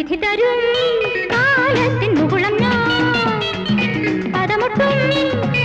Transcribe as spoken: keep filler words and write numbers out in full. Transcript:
വിധിതരും കാലത്തിൻ മുകുളം ഞാൻ പദമുട്ടും